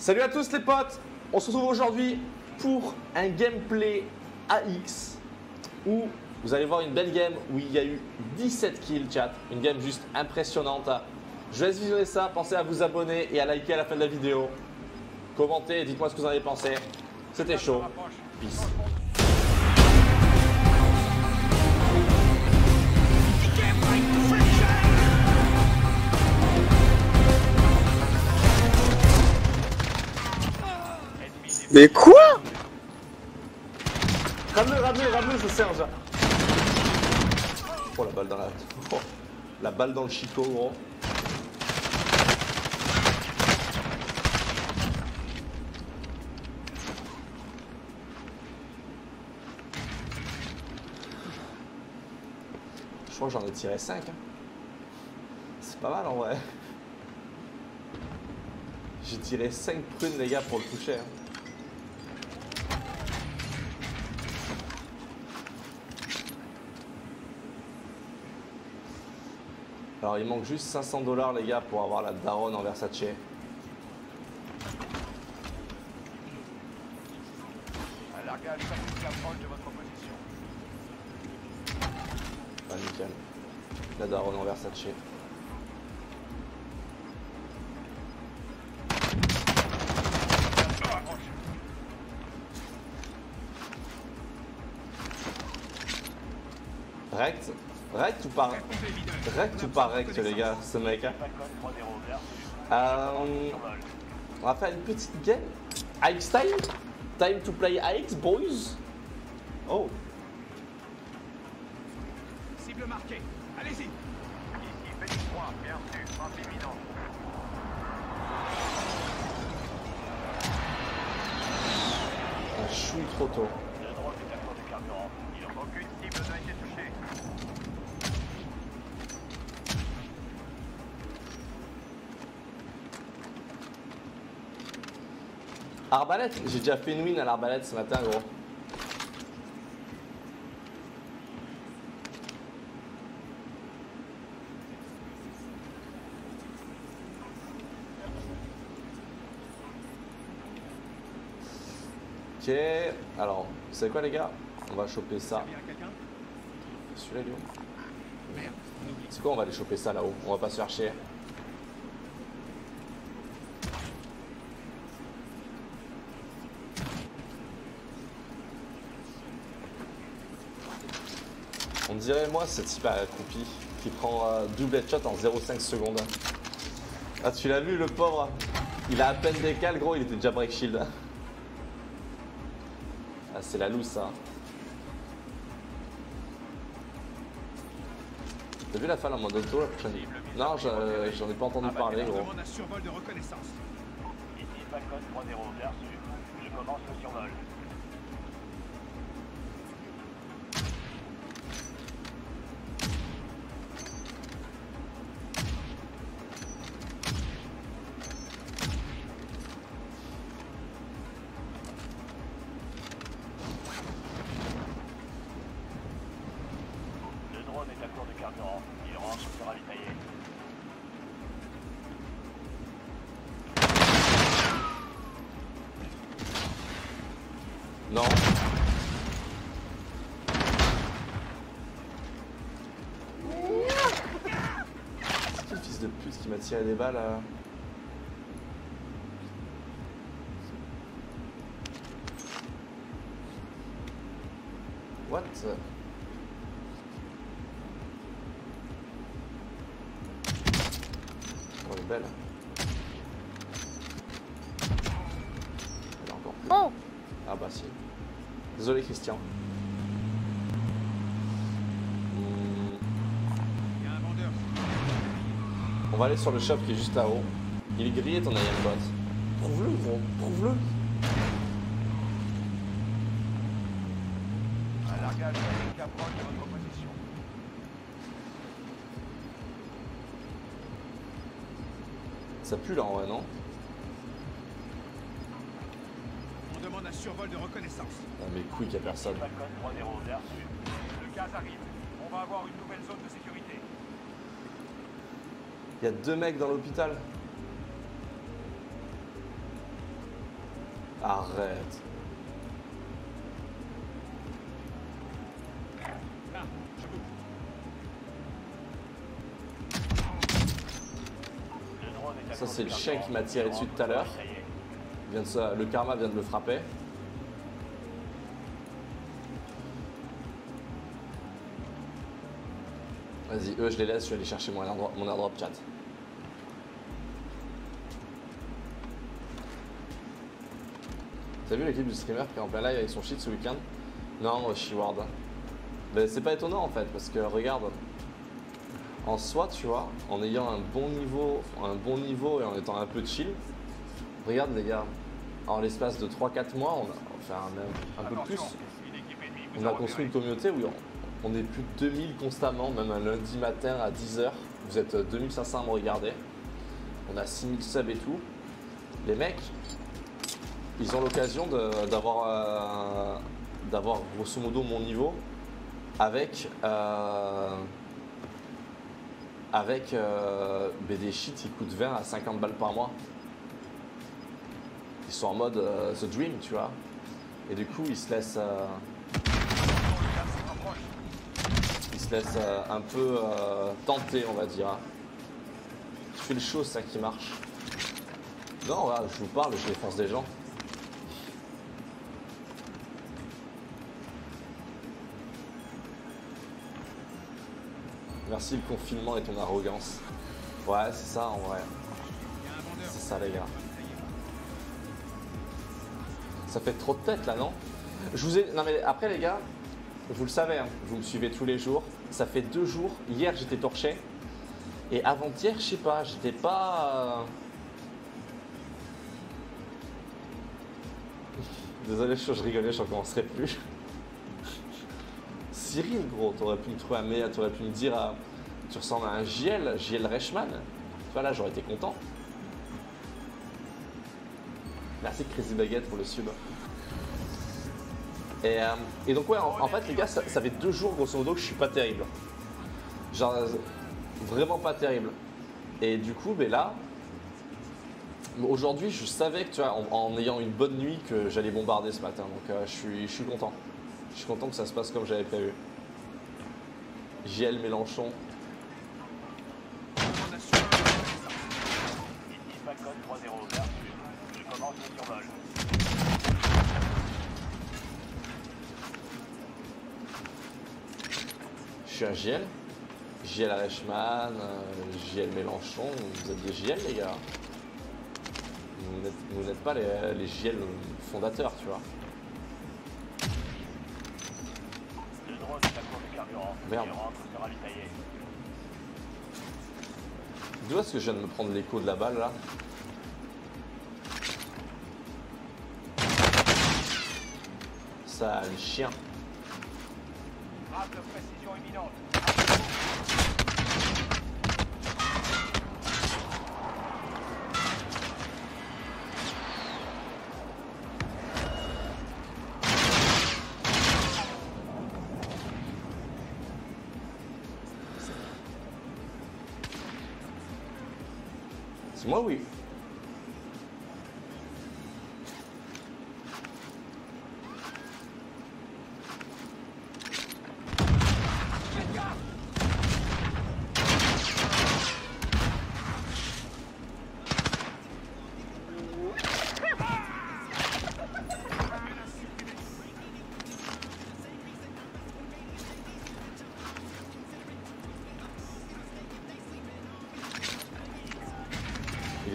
Salut à tous les potes, on se retrouve aujourd'hui pour un gameplay AX où vous allez voir une belle game où il y a eu 17 kills chat, une game juste impressionnante. Je vous laisse visionner ça, pensez à vous abonner et à liker à la fin de la vidéo. Commentez, dites-moi ce que vous en avez pensé. C'était chaud, peace. Mais quoi? Ramenez, c'est Serge. Oh la balle dans la... Oh, la balle dans le chicot gros. Je crois que j'en ai tiré 5 hein. C'est pas mal en vrai. J'ai tiré 5 prunes les gars pour le toucher hein. Alors il manque juste 500$ les gars pour avoir la daronne en Versace. Un largage tactique approche de votre position. Ah nickel. La daronne en Versace. Rect. Rect ou pas rect les gars, ce mec hein. On va faire une petite game. AX time. Time to play AX boys. Oh. Cible marquée. Allez-y. Ici, B3, bienvenue, frappe imminente. Je suis trop tôt. Le drone est à court de carburant. Il n'en manque aucune cible n'a été touchée. Arbalète, j'ai déjà fait une win à l'arbalète ce matin gros. Ok, alors, vous savez quoi les gars? On va choper ça. Celui-là lui. C'est quoi on va aller choper ça là-haut? On va pas se faire chier. On dirait moi ce type à croupi qui prend double headshot en 0,5 secondes. Ah tu l'as vu le pauvre? Il a à peine décalé gros, il était déjà break shield. Ah c'est la loose ça. T'as vu la fin en mode auto là? Non j'en ai pas entendu parler gros. Ici Falcon 3-0 perçu, je commence le survol. Non. C'est le fils de pute qui m'a tiré des balles. What? Oh, elle est belle. Elle est encore plus. Oh. Ah bah si. Désolé Christian. On va aller sur le shop qui est juste là-haut. Il est grillé ton aimbot. Prouve-le gros, prouve-le. Un largage qui approche de votre position. Ça pue là en vrai non? Un survol de reconnaissance. Ah mais couille qu'il n'y a personne. Le gaz arrive. On va avoir une nouvelle zone de sécurité. Il y a deux mecs dans l'hôpital. Arrête. Ça, c'est le chien qui m'a tiré dessus tout à l'heure. Le karma vient de le frapper. Vas-y, eux, je les laisse. Je vais aller chercher mon airdrop chat. T'as vu l'équipe du streamer qui est en plein live avec son shit ce week-end? Non, Sheward. Mais c'est pas étonnant en fait, parce que regarde. En soi, tu vois, en ayant un bon niveau et en étant un peu chill, regarde les gars, en l'espace de 3-4 mois, on a, enfin, un peu plus, on a construit une communauté où on est plus de 2000 constamment, même un lundi matin à 10h, vous êtes 2500 à me regarder, on a 6000 subs et tout. Les mecs, ils ont l'occasion d'avoir grosso modo mon niveau avec... des shit qui coûtent 20 à 50 balles par mois. Ils sont en mode The Dream, tu vois. Et du coup, ils se laissent un peu tenter, on va dire. Je fais le show, ça qui marche. Non, là, je vous parle, je défonce des gens. Merci le confinement et ton arrogance. Ouais, c'est ça en vrai. C'est ça les gars. Ça fait trop de tête là, non? Je vous ai... Non mais après les gars, vous le savez, hein, vous me suivez tous les jours. Ça fait 2 jours. Hier j'étais torché. Et avant-hier, je sais pas, j'étais pas... Désolé, je rigolais, j'en commencerai plus. Cyril, gros, t'aurais pu me trouver un meilleur, t'aurais pu me dire tu ressembles à un JL Reichmann. Tu vois, là, j'aurais été content. Merci Crazy Baguette pour le sub. Et donc, ouais, en fait, les gars, ça fait 2 jours, grosso modo, que je suis pas terrible. Genre, vraiment pas terrible. Et du coup, ben là, aujourd'hui, je savais que, tu vois, en ayant une bonne nuit, que j'allais bombarder ce matin. Donc, je suis content. Je suis content que ça se passe comme j'avais prévu. JL Mélenchon. Je suis un JL. JL Reichmann, JL Mélenchon. Vous êtes des JL, les gars. Vous n'êtes pas les JL fondateurs, tu vois. Merde. Tu vois ce que je viens de me prendre l'écho de la balle là? Ça, le chien. Moi oui.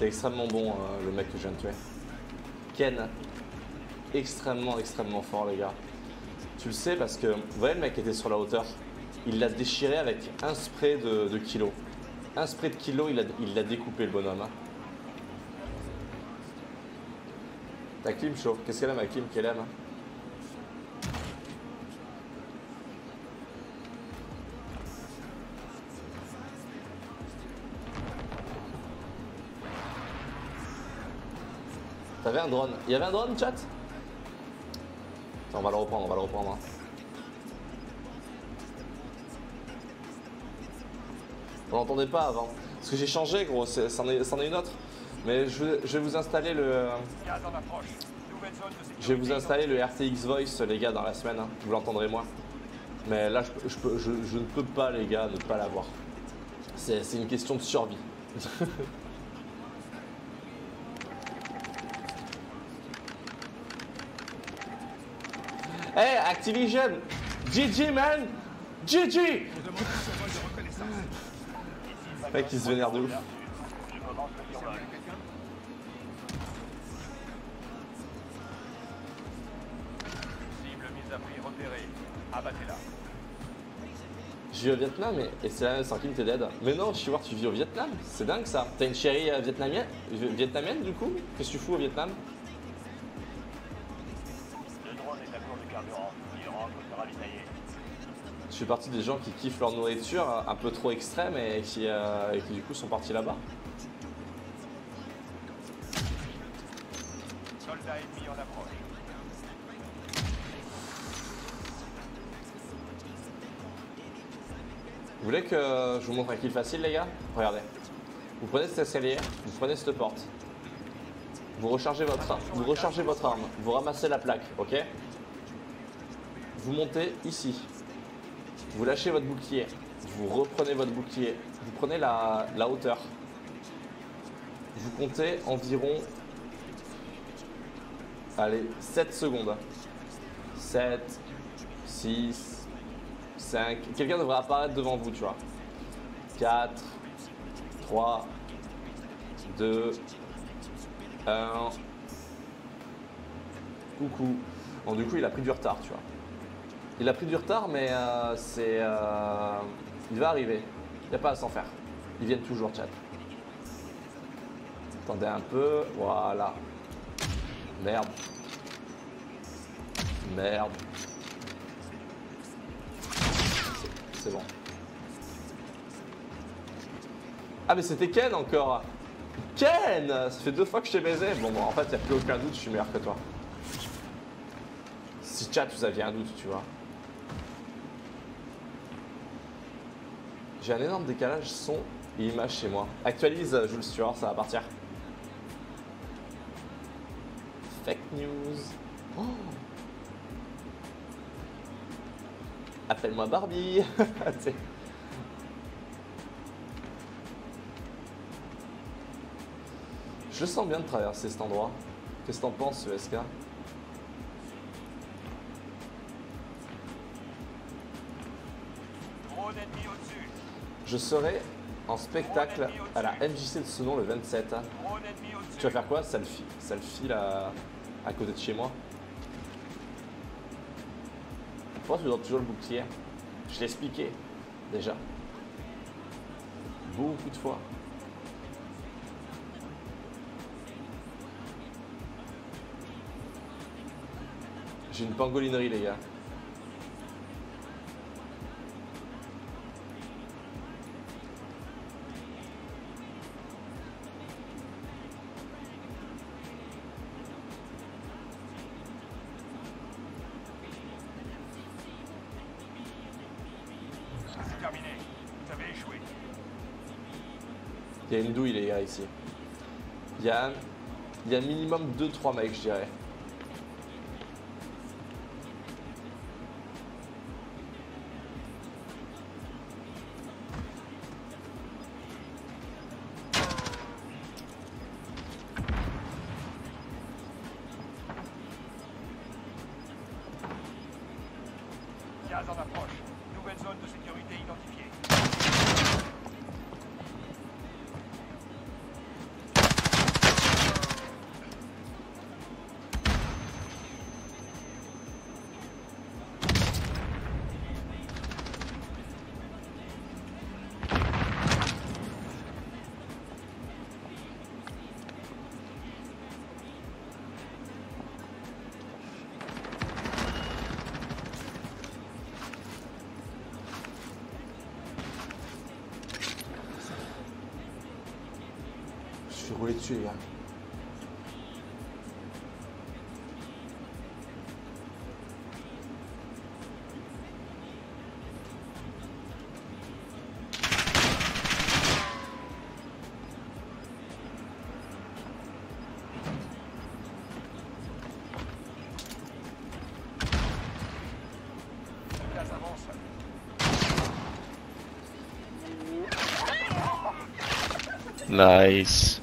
C'est extrêmement bon le mec que je viens de tuer. Ken, extrêmement fort les gars. Tu le sais parce que, vous voyez le mec qui était sur la hauteur, il l'a déchiré avec un spray de kilo. Un spray de kilo, il l'a découpé le bonhomme. Hein. Ta clim chaud, qu'est-ce qu'elle aime ma clim qu'elle aime hein. Il y avait un drone. Il y avait un drone, chat? Attends, on va le reprendre, hein. On l'entendait pas avant. Parce que j'ai changé, gros, c'en est une autre. Mais je vais vous installer le... Je vais vous installer le RTX Voice, les gars, dans la semaine. Hein. Vous l'entendrez moins. Mais là, je ne peux pas, les gars, ne pas l'avoir. C'est une question de survie. Hey, Activision, GG, man, GG. Mec, il se vénère de ouf. Je vis au Vietnam et c'est là, sans qui t'es dead. Mais non, je suis voir, tu vis au Vietnam. C'est dingue ça. T'as une chérie vietnamienne du coup? Qu'est-ce que tu fous au Vietnam? Je fais partie des gens qui kiffent leur nourriture un peu trop extrême et qui du coup sont partis là-bas. Soldats ennemis en approche. Vous voulez que je vous montre un kill facile, les gars? Regardez. Vous prenez cet escalier, vous prenez cette porte. Vous rechargez votre arme, vous ramassez la plaque, ok? Vous montez ici. Vous lâchez votre bouclier, vous reprenez votre bouclier, vous prenez la hauteur. Vous comptez environ, allez, 7 secondes. 7, 6, 5, quelqu'un devrait apparaître devant vous, tu vois. 4, 3, 2, 1, coucou. Bon, du coup, il a pris du retard, tu vois. Il a pris du retard, mais c'est... il va arriver. Il n'y a pas à s'en faire. Ils viennent toujours, chat. Attendez un peu. Voilà. Merde. Merde. C'est bon. Ah, mais c'était Ken encore. Ken! Ça fait 2 fois que je t'ai baisé. Bon, en fait, il n'y a plus aucun doute, je suis meilleur que toi. Si chat, vous aviez un doute, tu vois. J'ai un énorme décalage son et image chez moi. Actualise, Jules, tu vois, ça va partir. Fake news. Oh. Appelle-moi Barbie. Je sens bien de traverser cet endroit. Qu'est-ce que t'en penses, ESK? Je serai en spectacle à la MJC de Senon le 27. Tu vas faire quoi? Ça le file à côté de chez moi. Pourquoi tu donnes toujours le bouclier? Je l'ai expliqué déjà. Beaucoup de fois. J'ai une pangolinerie, les gars. Il y a une douille, les gars, ici. Il y a minimum 2-3 mecs, je dirais. Gaz en approche. Nouvelle zone de sécurité identifiée. Je suis roulé dessus, les gars. Nice.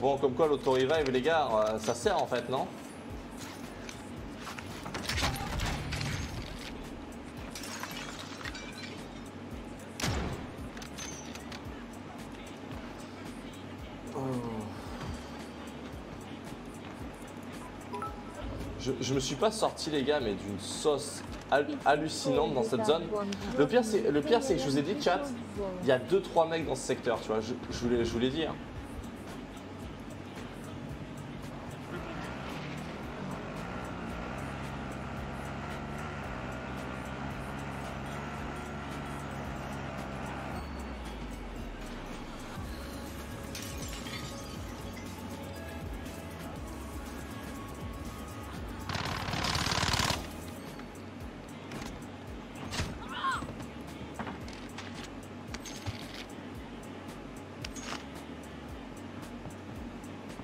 Bon, comme quoi l'auto-revive, les gars, ça sert en fait, non? Je me suis pas sorti, les gars, mais d'une sauce hallucinante dans cette zone. Le pire, c'est que je vous ai dit, chat, il y a 2-3 mecs dans ce secteur, tu vois, je vous l'ai dit. Hein.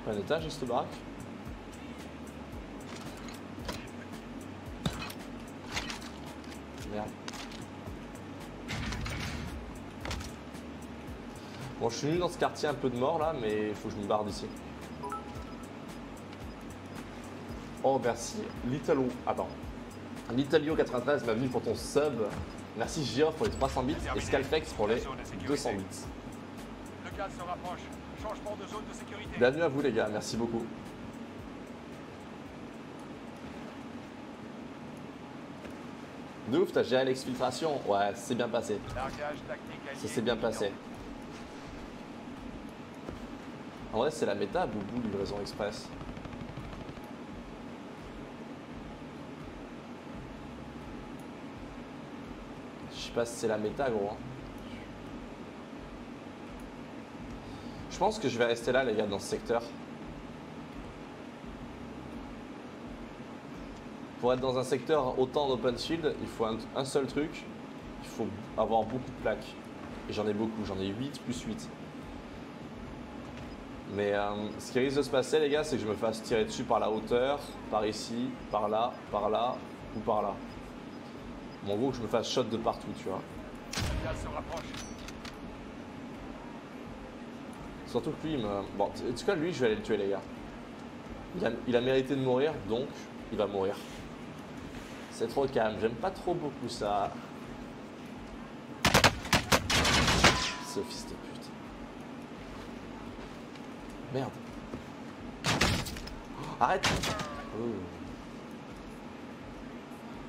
Un étage, cette baraque. Merde. Bon, je suis venu dans ce quartier un peu de mort là, mais il faut que je me barre d'ici. Oh, merci Litalio. Attends. Litalio 93, bienvenue pour ton sub. Merci JR pour les 300 bits et Scalfex pour les 200 bits. Le gaz se rapproche. Changement de zone de sécurité. Bienvenue à vous, les gars, merci beaucoup. De ouf, t'as géré l'exfiltration. Ouais, c'est bien passé. Ça s'est bien passé. En vrai, c'est la méta, boubou, livraison express. Je sais pas si c'est la méta, gros. Hein. Je pense que je vais rester là, les gars, dans ce secteur. Pour être dans un secteur autant d'open shield, il faut un seul truc. Il faut avoir beaucoup de plaques. Et j'en ai beaucoup, j'en ai 8 plus 8. Mais ce qui risque de se passer, les gars, c'est que je me fasse tirer dessus par la hauteur, par ici, par là ou par là. Bon, en gros, que je me fasse shot de partout, tu vois. Surtout que lui, il me... Bon, en tout cas, lui, je vais aller le tuer, les gars. Il a mérité de mourir, donc il va mourir. C'est trop calme, j'aime pas trop beaucoup ça. Ce fils de pute. Merde. Arrête. Oh.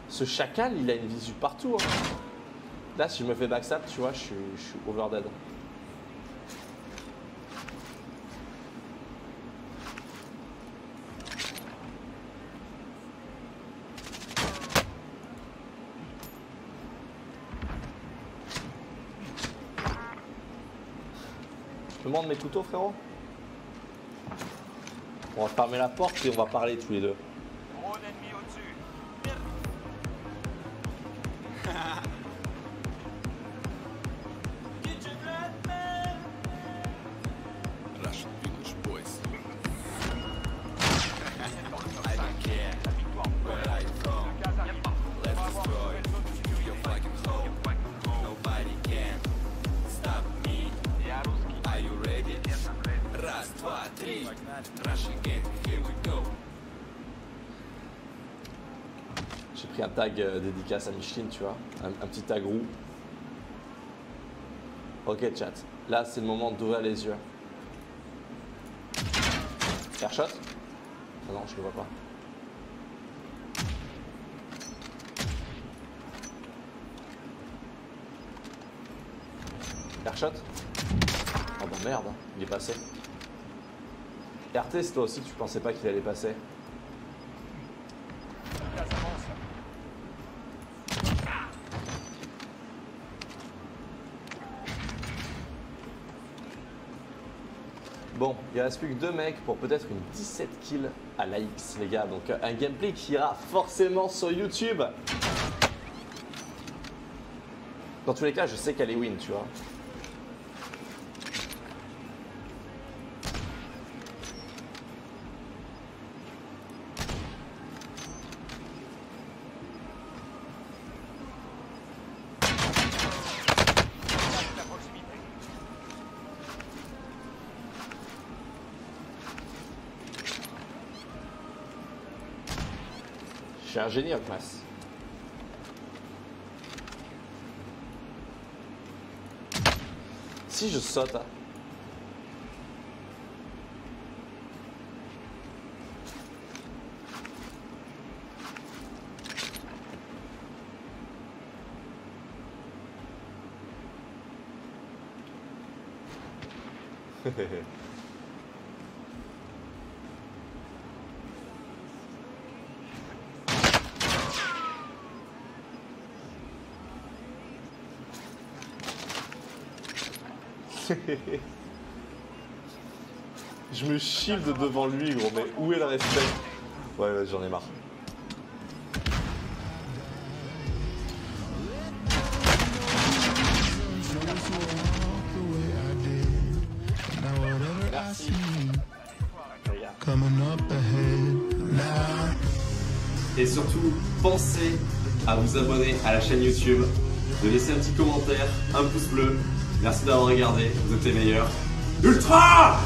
Ce chacal, il a une visu partout. Hein. Là, si je me fais backstab, tu vois, je suis overdead. Demande mes couteaux, frérot. On va fermer la porte et on va parler tous les deux. Drone ennemi au-dessus. J'ai pris un tag dédicace à Micheline, tu vois, un petit tag roux. Ok, chat, là c'est le moment d'ouvrir les yeux. Airshot? Ah non, je le vois pas. Airshot? Oh bah merde, il est passé. RT, c'est toi aussi, tu pensais pas qu'il allait passer. Bon, il reste plus que 2 mecs pour peut-être une 17 kills à l'AX, les gars. Donc un gameplay qui ira forcément sur YouTube. Dans tous les cas, je sais qu'elle est win, tu vois. Je suis un génie en classe. Si je saute... Je me shield devant lui, gros, mais où est le respect? Ouais, j'en ai marre. Merci. Et surtout, pensez à vous abonner à la chaîne YouTube, de laisser un petit commentaire, un pouce bleu. Merci d'avoir regardé, vous êtes les meilleurs. Ultra!